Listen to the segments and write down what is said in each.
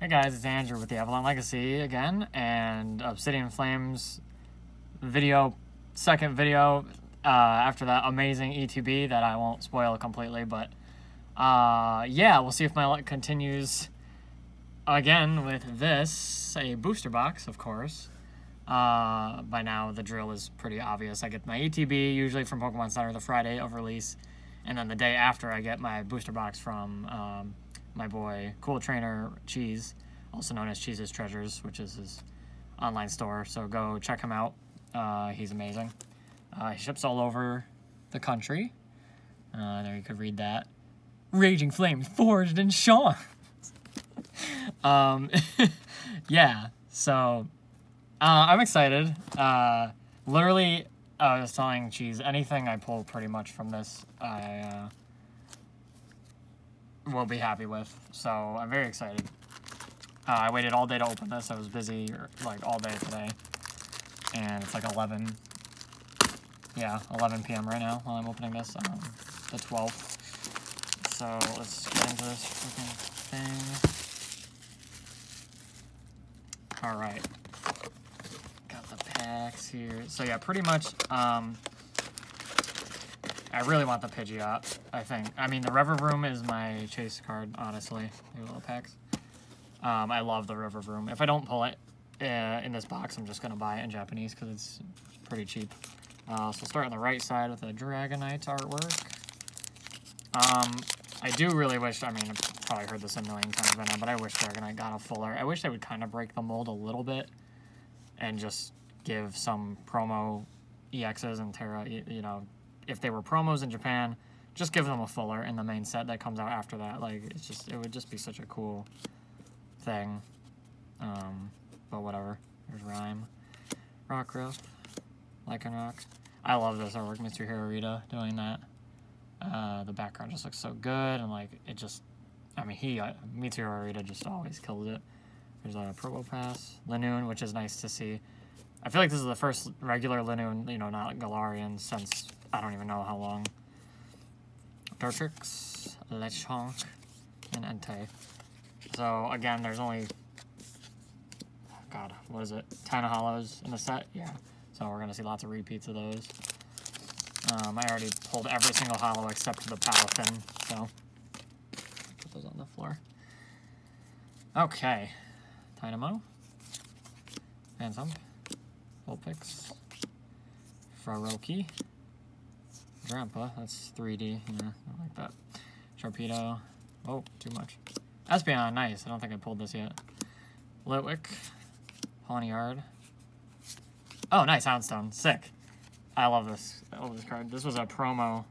Hey guys, it's Andrew with the Avalon Legacy again, and Obsidian Flames video, second video after that amazing ETB that I won't spoil completely, but yeah, we'll see if my luck continues again with this, a booster box, of course. By now the drill is pretty obvious. I get my ETB usually from Pokemon Center the Friday of release, and then the day after I get my booster box from my boy Cool Trainer Cheese, also known as Cheese's Treasures, which is his online store, so go check him out. He's amazing. He ships all over the country. There you could read that. Raging flames forged in Shawn. Yeah, so I'm excited. Literally, I was telling Cheese, anything I pull pretty much from this, I will be happy with. So I'm very excited. I waited all day to open this. I was busy like all day today, and it's like 11. Yeah, 11 p.m. right now while I'm opening this, the 12th. So let's get into this freaking thing. All right. Here. So yeah, pretty much, I really want the Pidgeot, I think. I mean, the Riverboom is my chase card, honestly, new little packs. I love the Riverboom. If I don't pull it in this box, I'm just going to buy it in Japanese because it's pretty cheap. So we'll start on the right side with the Dragonite artwork. I do really wish, I mean, I've probably heard this a million times by now, but I wish Dragonite got a full art. I wish they would kind of break the mold a little bit and just give some promo EXs and Terra, you know, if they were promos in Japan, just give them a fuller in the main set that comes out after that. Like, it's just, it would just be such a cool thing. But whatever. There's Rhyme. Rockruff. Lycanroc. I love this artwork, Mitsuhiro Arita doing that. The background just looks so good, and like, it just, I mean, he, Mitsuhiro Arita just always kills it. There's a Probopass. Linoon, which is nice to see. I feel like this is the first regular Linoon, you know, not Galarian, since I don't even know how long. Dartrix, Lechonk, and Entei. So, again, there's only, God, what is it, 10 hollows in the set? Yeah. So we're going to see lots of repeats of those. I already pulled every single hollow except for the Palafin, so put those on the floor. Okay. Dynamo. Vansump. Vulpix, Farroki, Drampa, that's 3D, yeah, I like that. Sharpedo, oh, too much. Espeon, nice, I don't think I pulled this yet. Litwick, Ponyard, oh, nice, Houndstone, sick. I love this, card. This was a promo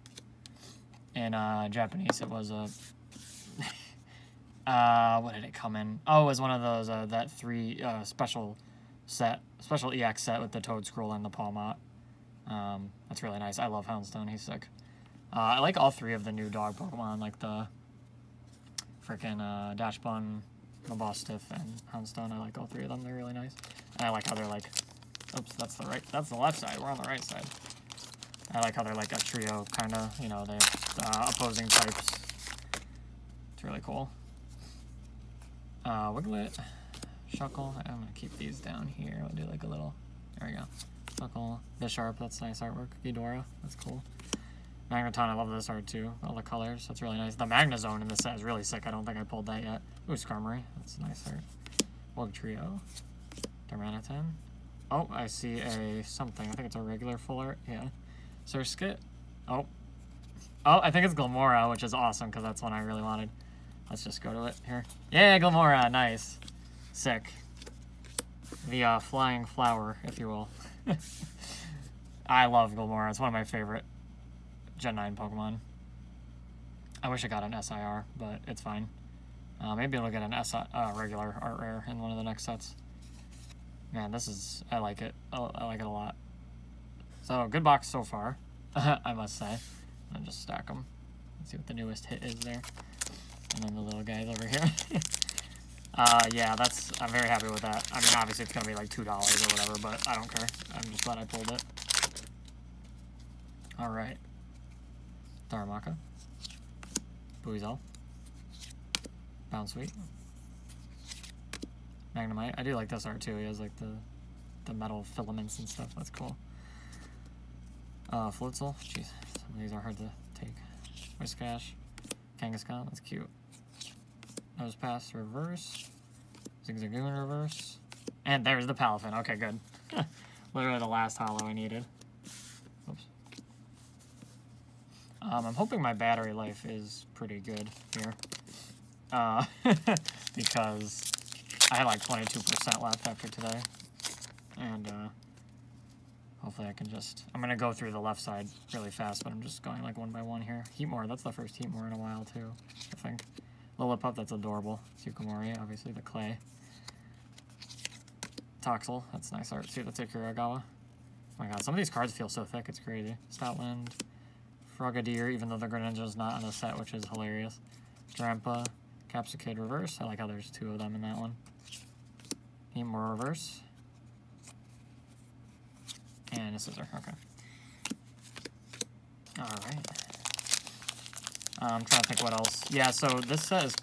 in Japanese, it was a, what did it come in? Oh, it was one of those, that three special EX set with the Toad Scroll and the Palmot. That's really nice. I love Houndstone. He's sick. I like all three of the new dog Pokemon, like the freaking Dachsbun, Mabustiff, and Houndstone. I like all three of them. They're really nice. And I like how they're like, oops, that's the right, that's the left side. We're on the right side. I like how they're like a trio, kind of, you know, they're opposing types. It's really cool. Wiglet. Shuckle, I'm going to keep these down here, we'll do like a little, there we go, Shuckle, Bisharp, that's nice artwork, Ghidorah, that's cool, Magneton, I love this art too, all the colors, that's really nice, the Magnezone in this set is really sick, I don't think I pulled that yet, ooh, Skarmory, that's a nice art, Wugtrio, Darmanitan, oh, I see a something, I think it's a regular full art, yeah, Surskit, oh, I think it's Glamora, which is awesome, because that's one I really wanted, let's just go to it here, yeah, Glamora, nice. Sick. The flying flower, if you will. I love Glamora. It's one of my favorite Gen 9 Pokemon. I wish I got an SIR, but it's fine. Maybe it'll get an regular art rare in one of the next sets. Man, this is... I like it. I like it a lot. So, good box so far, I must say. I'll just stack them. Let's see what the newest hit is there. And then the little guys over here. Yeah, that's, I'm very happy with that. I mean, obviously it's gonna be like $2 or whatever, but I don't care. I'm just glad I pulled it. Alright. Darumaka. Buizel. Bounsweet. Magnemite. I do like this art too. He has like the metal filaments and stuff. That's cool. Floatzel. Jeez, some of these are hard to take. Whiskash. Kangaskhan. That's cute. Nose Pass reverse. Zigzagoon reverse. And there's the Palafin. Okay, good. Literally the last holo I needed. Oops. I'm hoping my battery life is pretty good here. Because I had like 22% left after today. And hopefully I can just... I'm going to go through the left side really fast, but I'm just going like one by one here. Heatmore, that's the first Heatmore in a while too, I think. Lillipup, that's adorable. Tsukumori, obviously the clay. Toxel, that's nice art too. That's Ikuragawa. Oh my god, some of these cards feel so thick, it's crazy. Stoutland, Frogadier, even though the Greninja's not on the set, which is hilarious. Drampa, Capsicade reverse. I like how there's two of them in that one. Heatmore reverse. And a Scizor, okay. Alright. I'm trying to think what else. Yeah, so this says,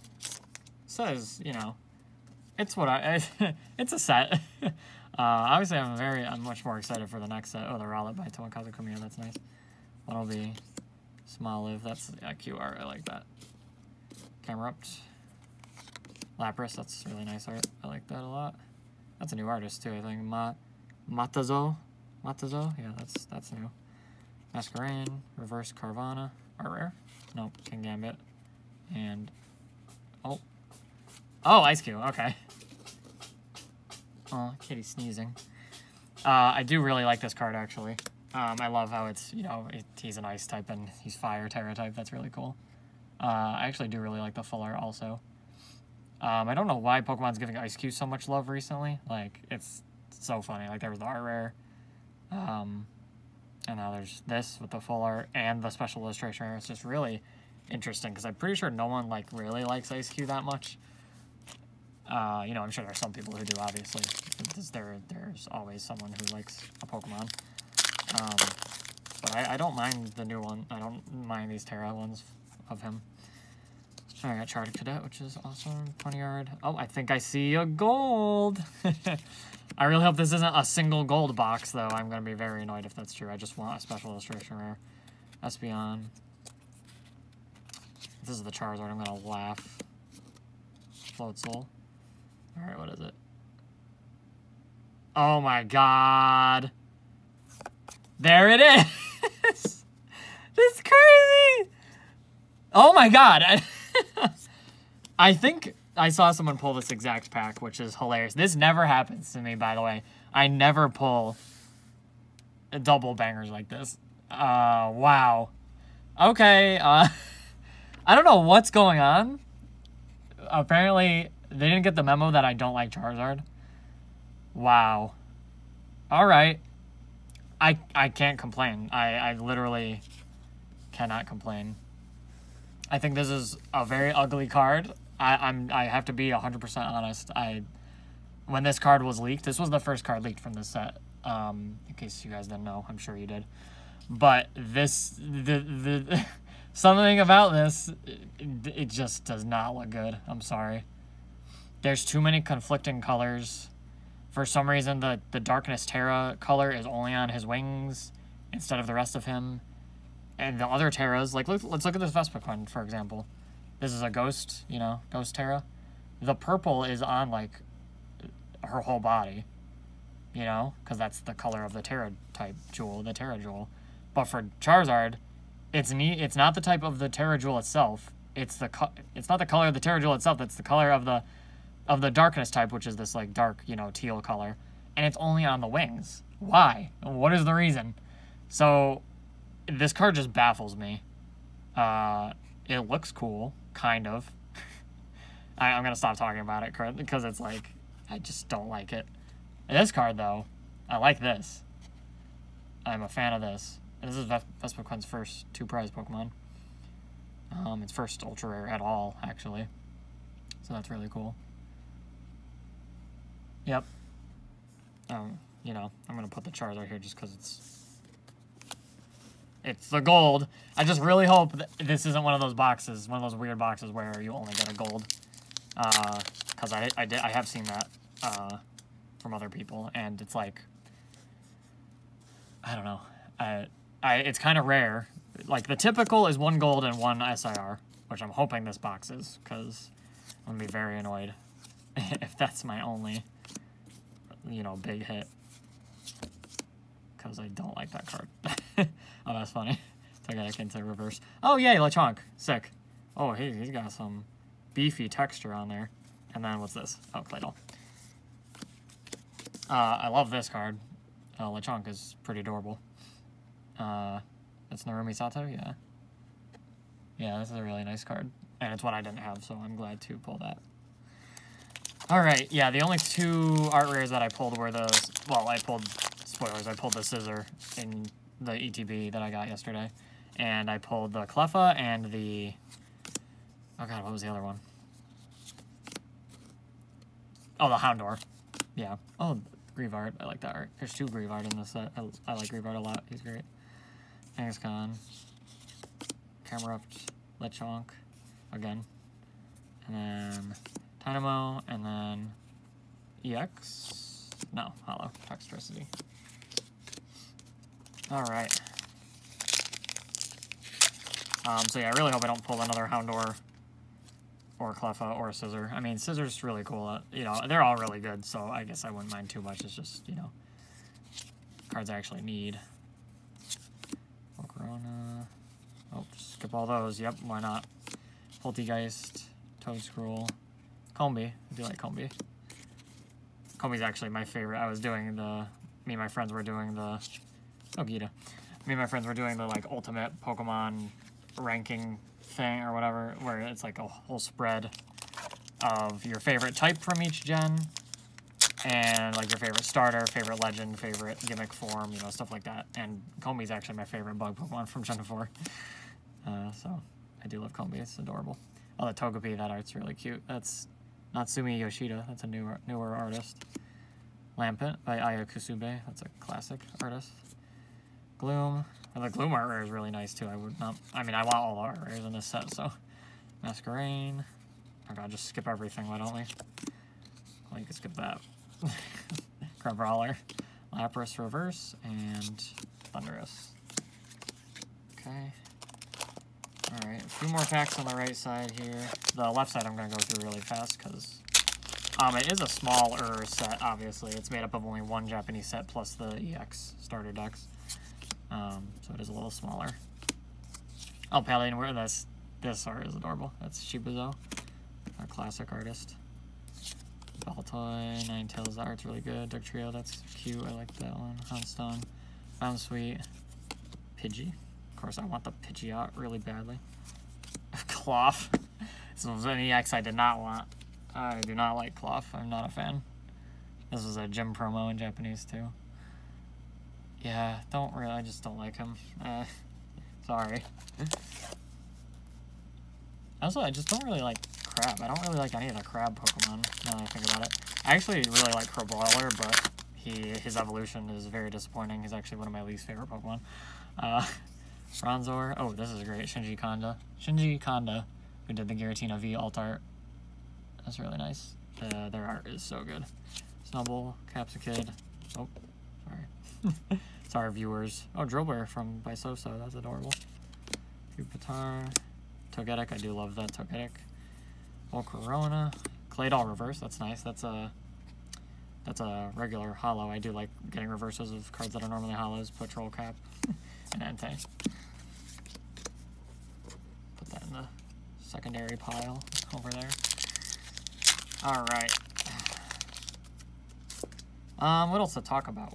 you know, it's what it's a set. Obviously I'm much more excited for the next set. Oh, the Rowlet by Tomokazu Kumiya, that's nice. That'll be Small Live, that's a cute art, I like that. Camerupt. Lapras, that's really nice art, I like that a lot. That's a new artist too, I think. Matazo, yeah, that's new. Masquerain, reverse Carvana, art rare. Nope, King Gambit. And oh, Ice Q, okay. Oh, kitty sneezing. I do really like this card, actually. I love how it's, you know, he's an ice type and he's fire, terra type. That's really cool. I actually do really like the full art also. I don't know why Pokemon's giving Ice Q so much love recently. Like, it's so funny. Like, there was the art rare. And now there's this with the full art and the special illustration rare. It's just really interesting because I'm pretty sure no one, like, really likes Ice Q that much. You know, I'm sure there's some people who do, obviously. There's always someone who likes a Pokemon. But I don't mind the new one. I don't mind these Terra ones of him. I got Charter Cadet, which is awesome. Ponyard. Oh, I think I see a gold! I really hope this isn't a single gold box, though. I'm going to be very annoyed if that's true. I just want a special illustration rare. Espeon. If this is the Charizard, I'm going to laugh. Floatzel. Alright, what is it? Oh my god! There it is! That's crazy! Oh my god! I think I saw someone pull this exact pack, which is hilarious. This never happens to me, by the way. I never pull double bangers like this. Wow. Okay, I don't know what's going on. Apparently... they didn't get the memo that I don't like Charizard. Wow. All right. I can't complain. I literally cannot complain. I think this is a very ugly card. I have to be 100% honest. When this card was leaked, this was the first card leaked from this set. In case you guys didn't know, I'm sure you did. But the something about this, it just does not look good. I'm sorry. There's too many conflicting colors. For some reason, the Darkness Terra color is only on his wings instead of the rest of him. And the other Terras, like, let's look at this Vespiquen, for example. This is a ghost, you know, ghost Terra. The purple is on, like, her whole body, you know, because that's the color of the Terra type jewel, the Terra jewel. But for Charizard, it's not the type of the Terra jewel itself. It's not the color of the Terra jewel itself. That's the color of the darkness type, which is this, like, dark, you know, teal color, and it's only on the wings. Why? What is the reason? So this card just baffles me. It looks cool, kind of. I'm gonna stop talking about it because it's like, I just don't like it. This card, though, I like this. I'm a fan of this. This is Vespiquen's first two prize Pokemon. It's first ultra rare at all, actually. So that's really cool. Yep. You know, I'm going to put the Charizard here just because it's the gold. I just really hope that this isn't one of those boxes, one of those weird boxes where you only get a gold. Because I have seen that from other people, and it's like, I don't know. It's kind of rare. Like, the typical is 1 gold and 1 SIR, which I'm hoping this box is, because I'm going to be very annoyed if that's my only, you know, big hit. Because I don't like that card. Oh, that's funny. Togetic into reverse. Oh, yay, Lechonk. Sick. Oh, he's got some beefy texture on there. And then what's this? Oh, Claydol. I love this card. Lechonk is pretty adorable. That's Narumi Sato, yeah. Yeah, this is a really nice card. And it's one I didn't have, so I'm glad to pull that. Alright, yeah, the only 2 art rares that I pulled were those... Well, I pulled... Spoilers, I pulled the Scizor in the ETB that I got yesterday. And I pulled the Cleffa and the... Oh god, what was the other one? Oh, the Houndour. Yeah. Oh, Greavard. I like that art. There's 2 Greavard in this set. I like Greavard a lot. He's great. Kangaskhan. Camerupt. Lechonk. Again. And then... Tynamo. And then... EX? No. Hollow. Toxtricity. Alright. So yeah, I really hope I don't pull another Houndour or Cleffa or Scizor. I mean, Scizor's really cool. You know, they're all really good, so I guess I wouldn't mind too much. It's just, you know, cards I actually need. Corona. Oh, skip all those. Yep, why not? Poltegeist, Toedscruel, Combee. I do like Combee. Combee's actually my favorite. I was doing the... Me and my friends were doing the... Oh, Gita. Me and my friends were doing the, like, ultimate Pokemon ranking thing or whatever, where it's like a whole spread of your favorite type from each gen and like your favorite starter, favorite legend, favorite gimmick form, you know, stuff like that. And Combee's actually my favorite bug Pokemon from Gen 4. So I do love Combee. It's adorable. Oh, the Togepi, that art's really cute. That's Natsumi Yoshida. That's a newer artist. Lampent by Aya Kusube. That's a classic artist. Gloom. And the Gloom art rare is really nice too. I would not. I mean, I want all the art rares in this set, so. Masquerain. Oh god, just skip everything, why don't we? Well, you can skip that. Crabrawler. Lapras reverse, and Thunderous. Okay. Alright, a few more packs on the right side here. The left side I'm gonna go through really fast, because it is a smaller set, obviously. It's made up of only 1 Japanese set plus the EX starter decks. So it is a little smaller. Oh, Paladin, where this art is adorable. That's Shibuzo, a classic artist. Baltoy, Ninetales, that art's really good. Duck Trio, that's cute, I like that one. Houndstone, Bounsweet, Pidgey. Of course, I want the Pidgeot really badly. Klawf, this was an EX I did not want. I do not like Klawf, I'm not a fan. This was a gym promo in Japanese too. Yeah, don't really, I just don't like him. Sorry. Also, I just don't really like Crab. I don't really like any of the Crab Pokemon, now that I think about it. I actually really like Crabrawler, but his evolution is very disappointing. He's actually one of my least favorite Pokemon. Bronzor. Oh, this is great. Shinji Kanda. Shinji Kanda, who did the Giratina V alt art. That's really nice. Their art is so good. Snubbull, Capsicid. Oh, sorry. It's our viewers. Oh, Drillbur from Bisoso, that's adorable. Pupitar, Togetic, I do love that Togetic. Volcarona, Claydol reverse, that's nice. That's a regular hollow. I do like getting reverses of cards that are normally hollows. Patrol Cap and Entei. Put that in the secondary pile over there. All right. What else to talk about?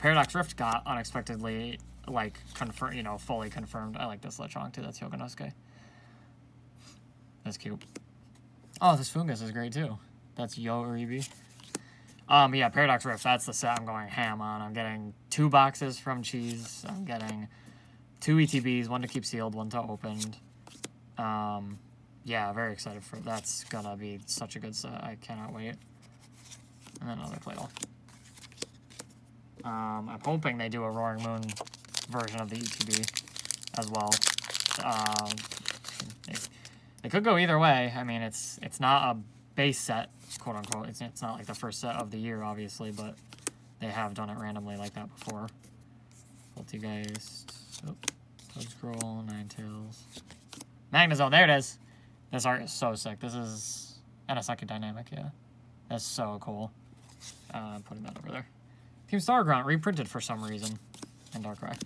Paradox Rift got unexpectedly, like, confirmed, you know, fully confirmed. I like this Lechonk too, that's Yokonosuke. That's cute. Oh, this Fungus is great too. That's Yoribi. Yeah, Paradox Rift, that's the set I'm going ham on. I'm getting 2 boxes from Cheese. I'm getting 2 ETBs, 1 to keep sealed, 1 to opened. Yeah, very excited for that's gonna be such a good set. I cannot wait. And then another Claydol. I'm hoping they do a Roaring Moon version of the ETB as well. It could go either way. I mean, it's not a base set, quote unquote. It's not like the first set of the year, obviously, but they have done it randomly like that before. Poltergeist, oh, Toad Scroll, Ninetales, Magnezone, there it is. This art is so sick. This is, and a psychodynamic, yeah. That's so cool. I'm putting that over there. Team Stargrunt reprinted for some reason. And Darkrai.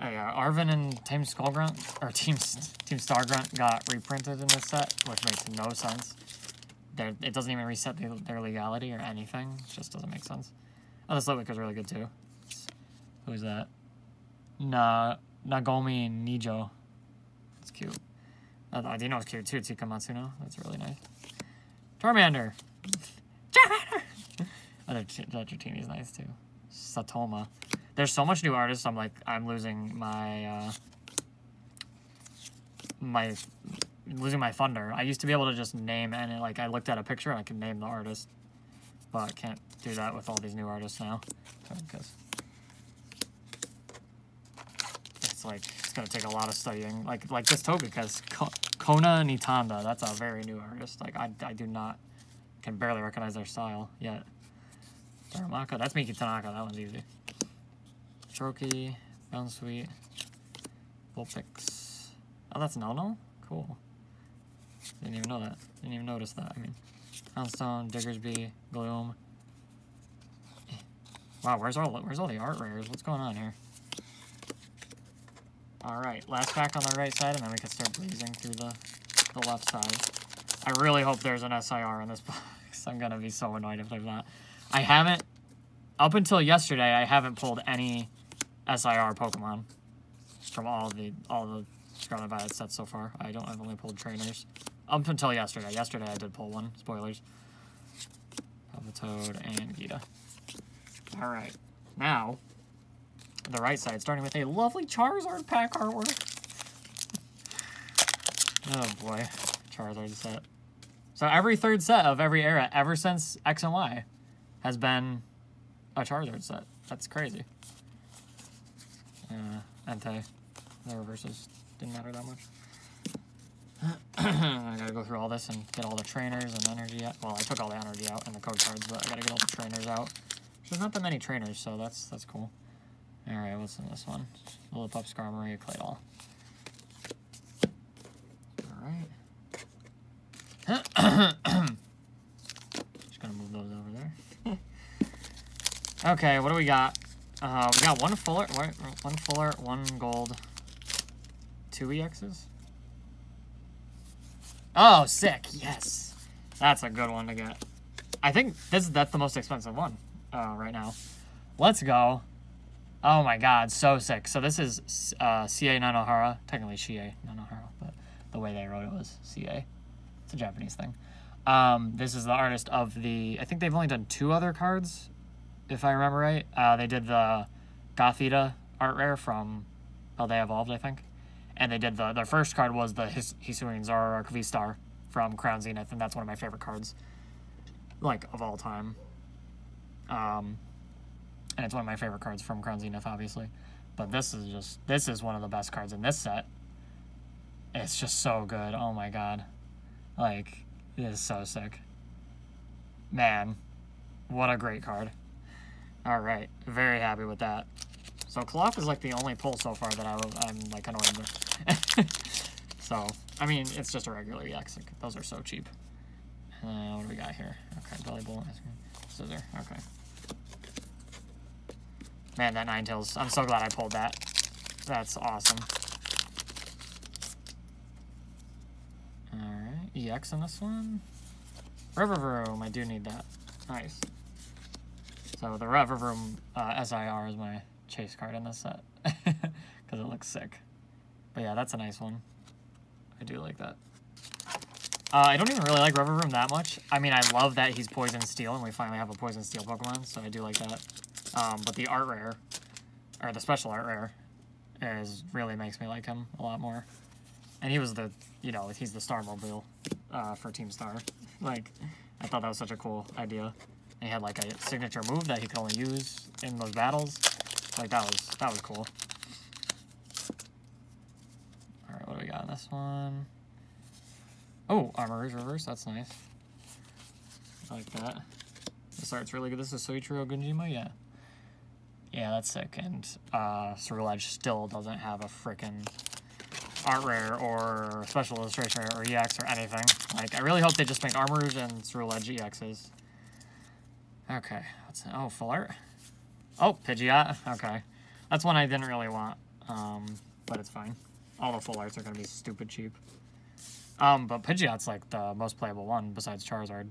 Hey, Arvin and Team Skullgrunt, or Team Stargrunt got reprinted in this set, which makes no sense. It doesn't even reset their legality or anything. It just doesn't make sense. Oh, this Litwick is really good too. Who's that? Nagomi Nijo. That's cute. Dino's cute too, Tika Matsuno. That's really nice. Charmander! Charmander! Other Dratini is nice too. Satoma. There's so much new artists, I'm losing my, losing my thunder. I used to be able to just name, and I looked at a picture and I could name the artist, but I can't do that with all these new artists now, because it's gonna take a lot of studying. Like this Togekiss, Kona Nitanda, that's a very new artist. I do not, can barely recognize their style yet. Taramaka, that's Miki Tanaka, that one's easy. Shrooky, Bounsweet, Vulpix. Oh, that's Nono? Cool. Didn't even know that. Didn't even notice that, Houndstone, Diggersby, Gloom. Wow, where's all the art rares? What's going on here? Alright, last pack on the right side, and then we can start blazing through the left side. I really hope there's an SIR in this box. I'm gonna be so annoyed if there's not. I haven't, up until yesterday, I haven't pulled any SIR Pokemon from all the Scarlet Violet sets so far. I've only pulled trainers. Up until yesterday. Yesterday I did pull one. Spoilers. Palmot and Gita. Alright. Now, the right side, starting with a lovely Charizard pack artwork. Oh boy. Charizard set. So every third set of every era, ever since X and Y, has been a Charizard set. That's crazy. Entei. The reverses didn't matter that much. I gotta go through all this and get all the trainers and energy out. Well, I took all the energy out and the code cards, but I gotta get all the trainers out. There's not that many trainers, so that's cool. Alright, what's in this one? Lillipup, Skarmory, Claydol. Alright. Just gonna move those over there. Okay, what do we got? We got one fuller, one gold, 2 EXs. Oh, sick! Yes, that's a good one to get. I think that's the most expensive one right now. Let's go! Oh my God, so sick! So this is CA Nanohara, technically Shie Nanohara, but the way they wrote it was CA. It's a Japanese thing. This is the artist of the. I think they've only done 2 other cards. If I remember right, they did the Gothita art rare from how they evolved, I think. And they did their first card was the Hisuian Zoroark V-Star from Crown Zenith, and that's one of my favorite cards, of all time. And it's one of my favorite cards from Crown Zenith, obviously. But this is one of the best cards in this set. It's just so good. Oh my God. It is so sick. Man, what a great card. Alright, very happy with that. So Klawf is the only pull so far that I'm annoyed with. So, it's just a regular EX. Those are so cheap. What do we got here? Okay, Belly Bowl, Scizor, okay. Man, that Ninetales, I'm so glad I pulled that. That's awesome. Alright, EX in this one. Rivervroom, I do need that. Nice. So the Revervroom SIR is my chase card in this set, because it looks sick. But yeah, that's a nice one. I do like that. I don't even really like Revervroom that much. I love that he's Poison Steel, and we finally have a Poison Steel Pokemon, so I do like that. But the art rare, or the special art rare, really makes me like him a lot more. And he was the, he's the Starmobile for Team Star. I thought that was such a cool idea. And he had a signature move that he could only use in those battles. That was cool. Alright, what do we got in this one? Oh, Armor is reversed. That's nice. I like that. This art's really good. This is Soichiro Gunjima, yeah. Yeah, that's sick. And Surreal Edge still doesn't have a frickin' art rare or special illustration or EX or anything. Like, I really hope they just make Armors and Surreal Edge EXs. Okay. That's, oh, full art. Oh, Pidgeot. Okay. That's one I didn't really want, but it's fine. All the full arts are going to be stupid cheap. But Pidgeot's like the most playable one besides Charizard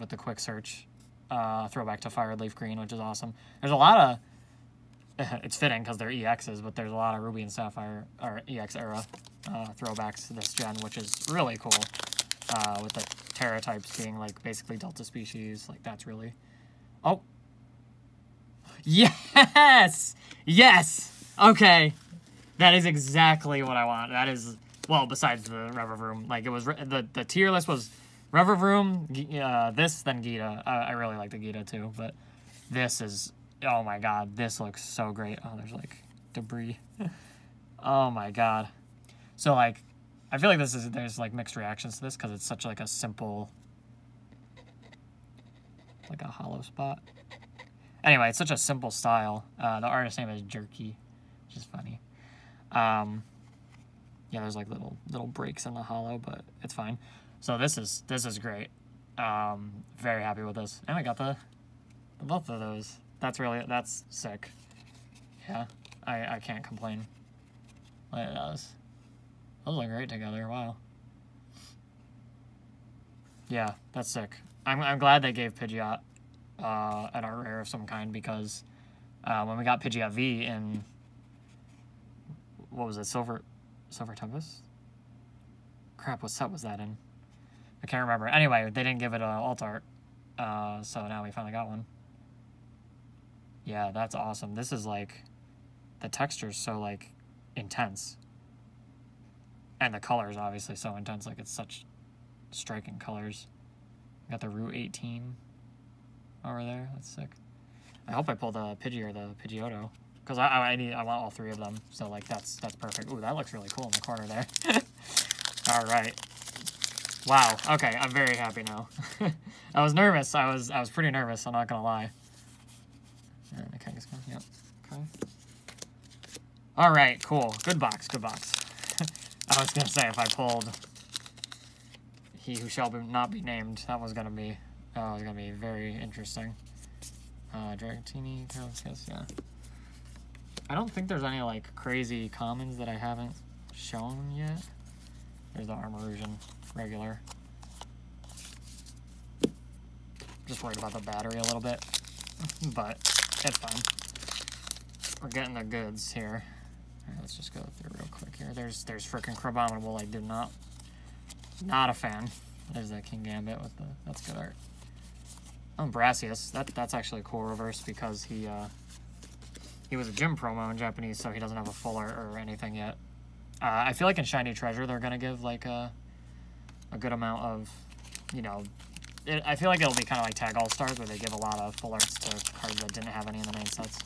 with the quick search. Throwback to Fire Leaf Green, which is awesome. There's a lot of... It's fitting because they're EXs, but there's a lot of Ruby and Sapphire, or EX era throwbacks to this gen, which is really cool. With the Terra types being like basically Delta species. Like that's really... Oh! Yes! Yes! Okay. That is exactly what I want. That is... Well, besides the Revavroom, like it was the tier list was Revavroom, this, then Gita. I really like the Gita too, but this is, oh my god, this looks so great. Oh, there's like debris. Oh my god. So like, I feel like this is, there's like mixed reactions to this because it's such like a simple, like a hollow spot. Anyway, it's such a simple style. The artist's name is Jerky, which is funny. Yeah, there's like little breaks in the hollow, but it's fine. So this is great. Very happy with this. And I got the both of those. That's sick. Yeah, I can't complain. Like those look great together. Wow. Yeah, that's sick. I'm glad they gave Pidgeot an art rare of some kind because when we got Pidgeot V in what was it, Silver Tempest? Crap, what set was that in? I can't remember. Anyway, they didn't give it an alt art, so now we finally got one. Yeah, that's awesome. This is like, the texture's so like, intense. And the color's obviously so intense, like it's such striking colors. Got the Route 18 over there, that's sick. I hope I pull the Pidgey or the Pidgeotto. Because I want all three of them, so like that's perfect. Ooh, that looks really cool in the corner there. All right. Wow. Okay, I'm very happy now. I was nervous. I was pretty nervous. I'm not gonna lie. And the Kangaskhan. Yep. Okay. All right. Cool. Good box. Good box. I was gonna say if I pulled He Who Shall Not Be Named, that was gonna be very interesting. Dratini, Kiss, yeah. I don't think there's any, like, crazy commons that I haven't shown yet. There's the Armarusian regular. Just worried about the battery a little bit, but it's fine. We're getting the goods here. All right, let's just go through real quick here. There's frickin' Crabominable. I do not a fan. There's that King Gambit with the, that's good art. Oh, Brassius. That's actually a cool reverse because he was a gym promo in Japanese, so he doesn't have a full art or anything yet. I feel like in Shiny Treasure, they're going to give, like, a good amount of, you know... I feel like it'll be kind of like Tag All-Stars, where they give a lot of full arts to cards that didn't have any in the main sets.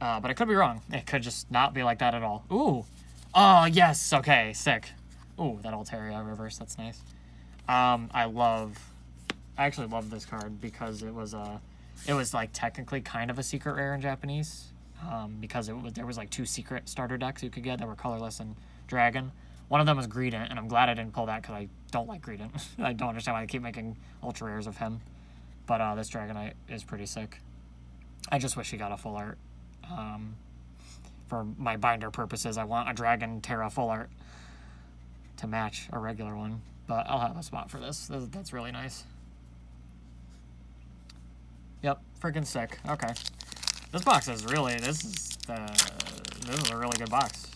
But I could be wrong. It could just not be like that at all. Ooh! Oh, yes! Okay, sick. Ooh, that Altaria reverse, that's nice. I actually love this card, because it was, it was, like, technically kind of a secret rare in Japanese because there was, like, two secret starter decks you could get that were colorless and dragon. One of them was Greedent, and I'm glad I didn't pull that because I don't like Greedent. I don't understand why they keep making ultra rares of him. But this Dragonite is pretty sick. I just wish he got a full art. For my binder purposes, I want a Dragon Terra full art to match a regular one. But I'll have a spot for this. That's really nice. Yep, freaking sick. Okay. This box is really, this is a really good box.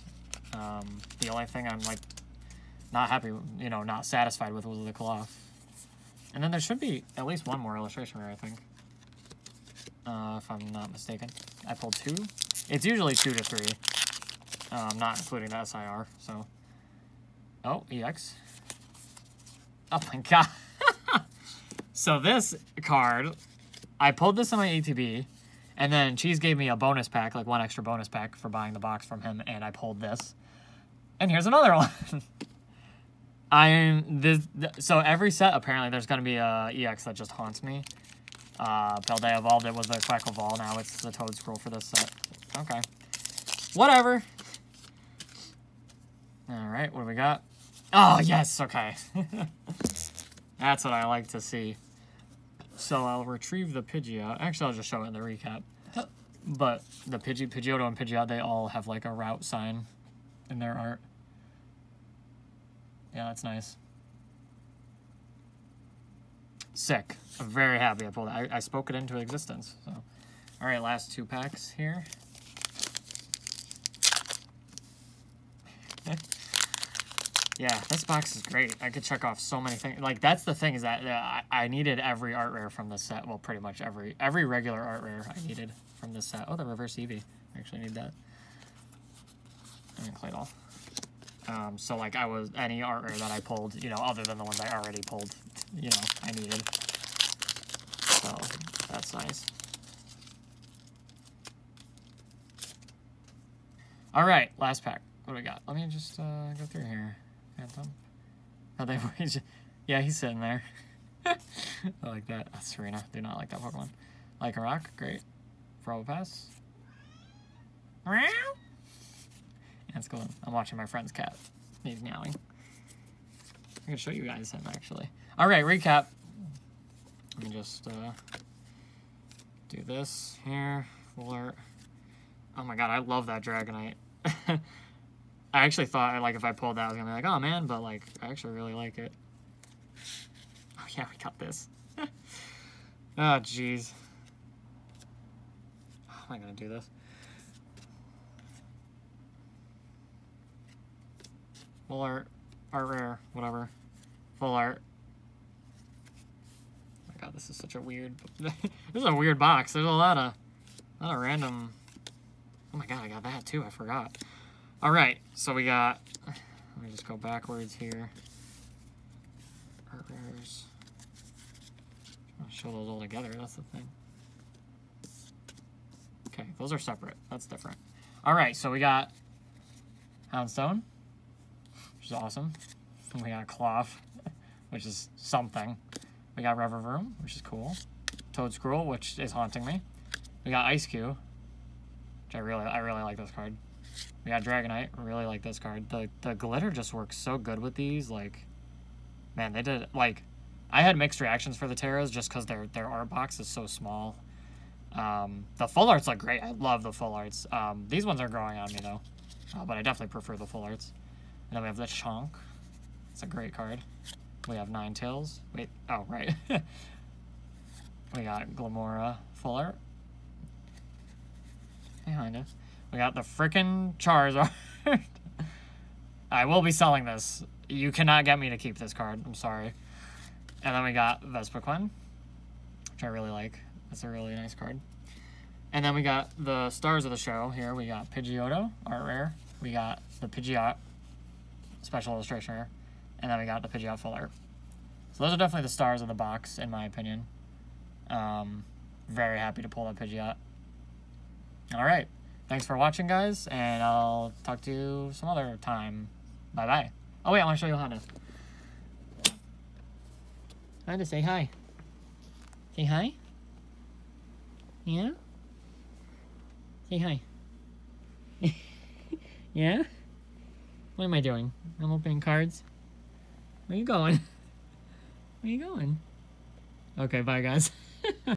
The only thing I'm, like, not happy, you know, not satisfied with was the Klawf. And then there should be at least one more illustration rare, I think. If I'm not mistaken. I pulled two. It's usually 2 to 3. Not including the SIR, so. Oh, EX. Oh my god. So this card... I pulled this in my ATB, and then Cheese gave me a bonus pack, like one extra bonus pack for buying the box from him, and I pulled this. And here's another one. So every set, apparently, there's going to be a EX that just haunts me. Palday evolved. It was the Quackoval. Now it's the Toedscruel for this set. Okay. Whatever. All right. What do we got? Oh, yes. Okay. That's what I like to see. So I'll retrieve the Pidgeot. Actually, I'll just show it in the recap. But the Pidgeotto and Pidgeot, they all have like a route sign in their art. Yeah, that's nice. Sick. I'm very happy I pulled it. I spoke it into existence. So, all right, last two packs here. Yeah, this box is great. I could check off so many things. Like, that's the thing is that I needed every art rare from this set. Well, pretty much every regular art rare I needed from this set. Oh, the reverse Eevee. I actually need that. And Claydol. So, like, any art rare that I pulled, you know, other than the ones I already pulled, you know, I needed. So, that's nice. All right, last pack. What do we got? Let me just go through here. Phantom. Oh, yeah, he's sitting there. I like that. Oh, Serena. Do not like that Pokemon. Like a rock. Great. Probopass. Meow. That's cool. I'm watching my friend's cat. He's meowing. I'm going to show you guys him, actually. All right, recap. Let me just do this here. Alert. Oh, my God. I love that Dragonite. I actually thought, like, if I pulled that, I was going to be like, oh, man, but, like, I actually really like it. Oh, yeah, we got this. Oh, jeez. How am I going to do this? Full art. Art rare. Whatever. Full art. Oh, my God, this is such a weird... This is a weird box. There's a lot of random... Oh, my God, I got that, too. I forgot. All right, so we got, let me just go backwards here. Art rares. I'm gonna show those all together, that's the thing. Okay, those are separate, that's different. All right, so we got Houndstone, which is awesome. And we got Klawf, which is something. We got Revervroom, which is cool. Toedscruel, which is haunting me. We got Ice Q, which I really like this card. We got Dragonite. Really like this card. The glitter just works so good with these. Like, man, they did. Like, I had mixed reactions for the Terras just because their art box is so small. The full arts look great. I love the full arts. These ones are growing on me though, but I definitely prefer the full arts. And then we have the Chonk. It's a great card. We have Ninetales. Wait, oh right. We got Glamora full art. Behind us. We got the frickin' Charizard. I will be selling this. You cannot get me to keep this card. I'm sorry. And then we got Vespiquen, which I really like. That's a really nice card. And then we got the stars of the show here. We got Pidgeotto, art rare. We got the Pidgeot, special illustration rare. And then we got the Pidgeot full art. So those are definitely the stars of the box, in my opinion. Very happy to pull that Pidgeot. All right. Thanks for watching, guys, and I'll talk to you some other time. Bye-bye. Oh, wait, I want to show you Hannah. Hannah, say hi. Say hi. Yeah? Say hi. Yeah? What am I doing? I'm opening cards. Where are you going? Where are you going? Okay, bye, guys.